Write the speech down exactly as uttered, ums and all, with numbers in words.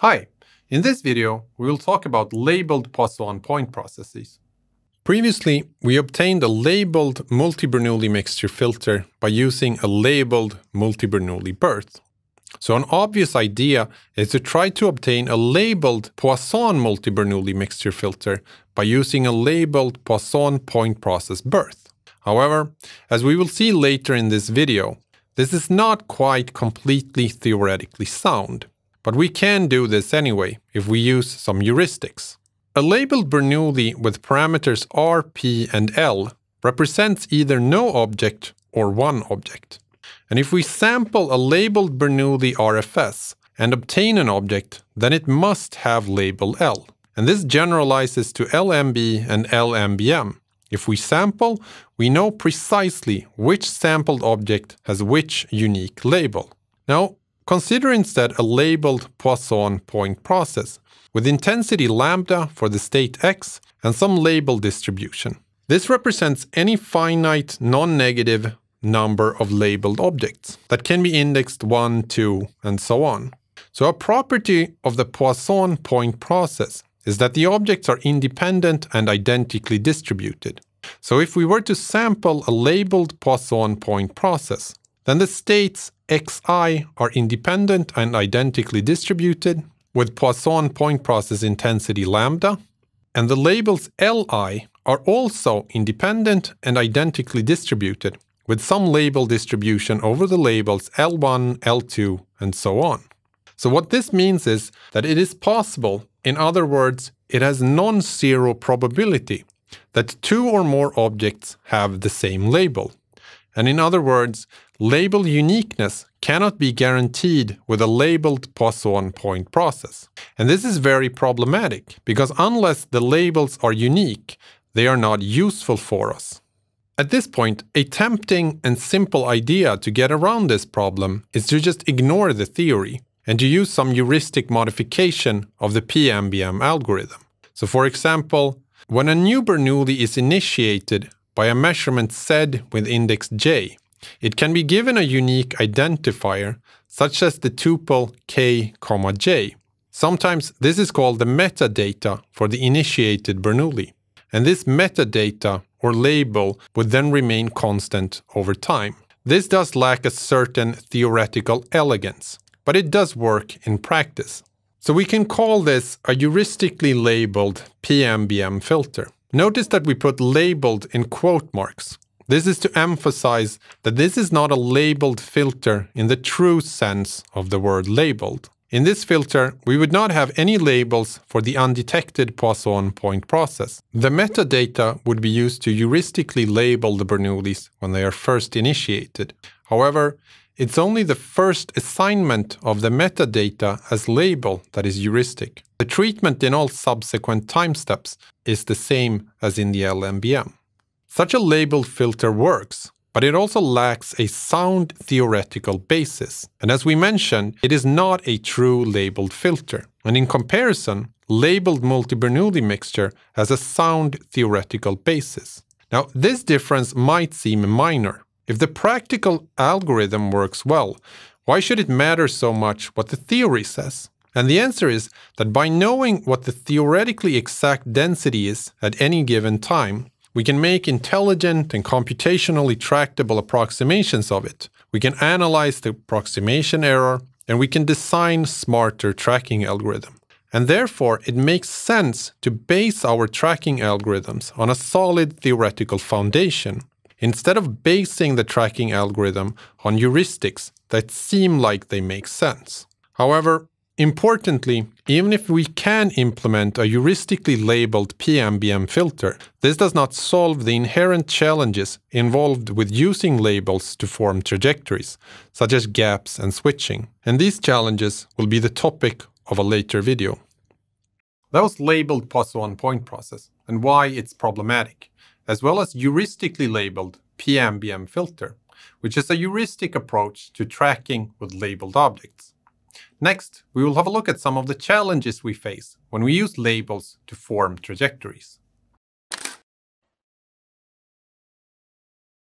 Hi, in this video, we will talk about labeled Poisson point processes. Previously, we obtained a labeled multi-Bernoulli mixture filter by using a labeled multi-Bernoulli birth. So an obvious idea is to try to obtain a labeled Poisson multi-Bernoulli mixture filter by using a labeled Poisson point process birth. However, as we will see later in this video, this is not quite completely theoretically sound. But we can do this anyway, if we use some heuristics. A labeled Bernoulli with parameters R, P, and L represents either no object or one object. And if we sample a labeled Bernoulli R F S and obtain an object, then it must have label L. And this generalizes to L M B and L M B M. If we sample, we know precisely which sampled object has which unique label. Now, consider instead a labeled Poisson point process with intensity lambda for the state x and some label distribution. This represents any finite non-negative number of labeled objects that can be indexed one, two, and so on. So a property of the Poisson point process is that the objects are independent and identically distributed. So if we were to sample a labeled Poisson point process, then the states xi are independent and identically distributed with Poisson point process intensity lambda, and the labels li are also independent and identically distributed with some label distribution over the labels L one, L two, and so on. So what this means is that it is possible, in other words, it has non-zero probability that two or more objects have the same label. And in other words, label uniqueness cannot be guaranteed with a labeled Poisson point process. And this is very problematic, because unless the labels are unique, they are not useful for us. At this point, a tempting and simple idea to get around this problem is to just ignore the theory and to use some heuristic modification of the P M B M algorithm. So for example, when a new Bernoulli is initiated by a measurement Z with index j, it can be given a unique identifier, such as the tuple k, j. Sometimes this is called the metadata for the initiated Bernoulli. And this metadata, or label, would then remain constant over time. This does lack a certain theoretical elegance, but it does work in practice. So we can call this a heuristically labeled P M B M filter. Notice that we put labeled in quote marks. This is to emphasize that this is not a labeled filter in the true sense of the word labeled. In this filter, we would not have any labels for the undetected Poisson point process. The metadata would be used to heuristically label the Bernoullis when they are first initiated. However, it's only the first assignment of the metadata as label that is heuristic. The treatment in all subsequent time steps is the same as in the L M B M. Such a label filter works, but it also lacks a sound theoretical basis. And as we mentioned, it is not a true labeled filter. And in comparison, labeled multi-Bernoulli mixture has a sound theoretical basis. Now, this difference might seem minor. If the practical algorithm works well, why should it matter so much what the theory says? And the answer is that by knowing what the theoretically exact density is at any given time, we can make intelligent and computationally tractable approximations of it. We can analyze the approximation error, and we can design smarter tracking algorithms. And therefore, it makes sense to base our tracking algorithms on a solid theoretical foundation, instead of basing the tracking algorithm on heuristics that seem like they make sense. However, importantly, even if we can implement a heuristically labeled P M B M filter, this does not solve the inherent challenges involved with using labels to form trajectories, such as gaps and switching. And these challenges will be the topic of a later video. That was labeled Poisson point process and why it's problematic, as well as heuristically labeled P M B M filter, which is a heuristic approach to tracking with labeled objects. Next, we will have a look at some of the challenges we face when we use labels to form trajectories.